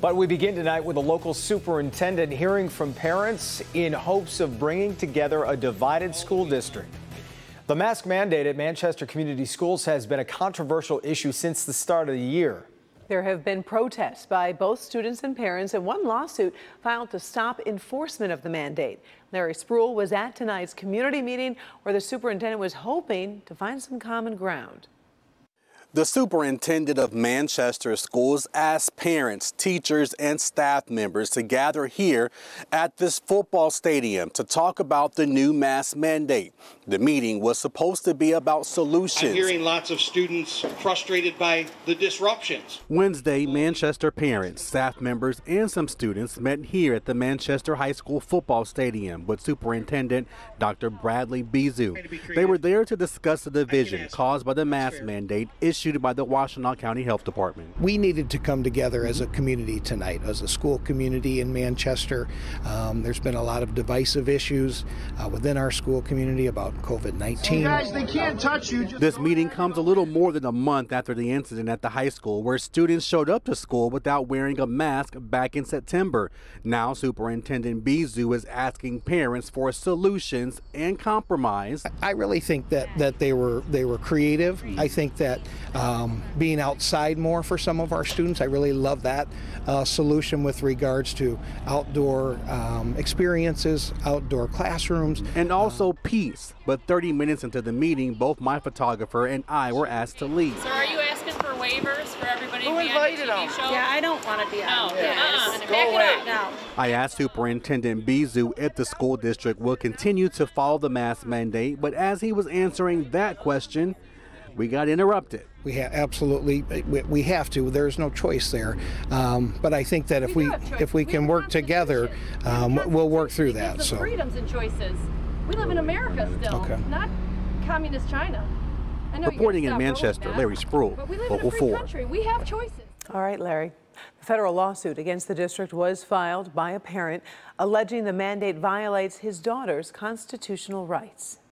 But we begin tonight with a local superintendent hearing from parents in hopes of bringing together a divided school district. The mask mandate at Manchester Community Schools has been a controversial issue since the start of the year. There have been protests by both students and parents, and one lawsuit filed to stop enforcement of the mandate. Larry Sproul was at tonight's community meeting where the superintendent was hoping to find some common ground. The superintendent of Manchester Schools asked parents, teachers, and staff members to gather here at this football stadium to talk about the new mask mandate. The meeting was supposed to be about solutions. I'm hearing lots of students frustrated by the disruptions. Wednesday, Manchester parents, staff members, and some students met here at the Manchester High School football stadium with Superintendent Dr. Bradley Bezeau. They were there to discuss the division caused by the mask mandate issued by the Washtenaw County Health Department. We needed to come together as a community tonight, as a school community in Manchester. There's been a lot of divisive issues within our school community about COVID-19. So guys, they can't touch you. This meeting comes a little more than a month after the incident at the high school where students showed up to school without wearing a mask back in September. Now Superintendent Bezeau is asking parents for solutions and compromise. I really think that they were creative. I think that being outside more for some of our students. I really love that solution with regards to outdoor experiences, outdoor classrooms. And also peace. But 30 minutes into the meeting, both my photographer and I were asked to leave. So are you asking for waivers for everybody who invited on the TV show? Yeah, I don't want to be on. No. Yeah. Go away. No. I asked Superintendent Bezeau if the school district will continue to follow the mask mandate, but as he was answering that question, we got interrupted. We have absolutely, we have to. There's no choice there. But I think that if we can work together, we'll work through that. So freedoms and choices. We live in America still, not communist China. I know. Reporting in Manchester, Larry Sproul, Local 4. We have choices. All right, Larry. The federal lawsuit against the district was filed by a parent alleging the mandate violates his daughter's constitutional rights.